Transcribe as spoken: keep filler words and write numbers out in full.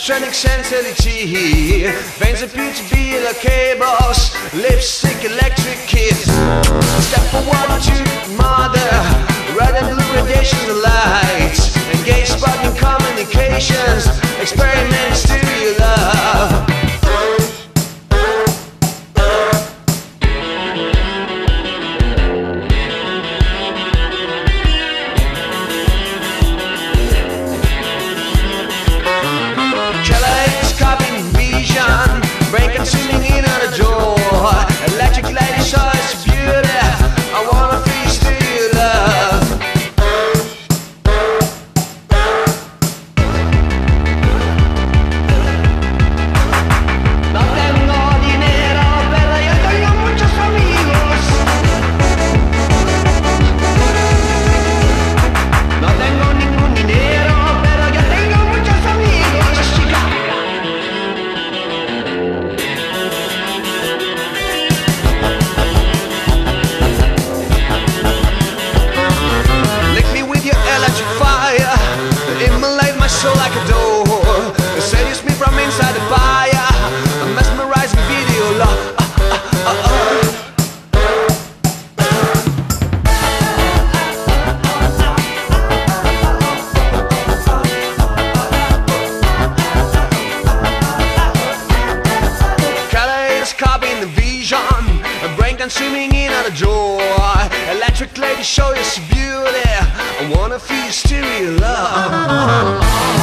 electronic sensitivity, veins appear to be like cables, lipstick electric kiss. Step forward to mother, red and blue radiations of light, engage sparking communications, experiments to your love. Consuming in on a door, electric lady show us beauty. I wanna feel your stereo love.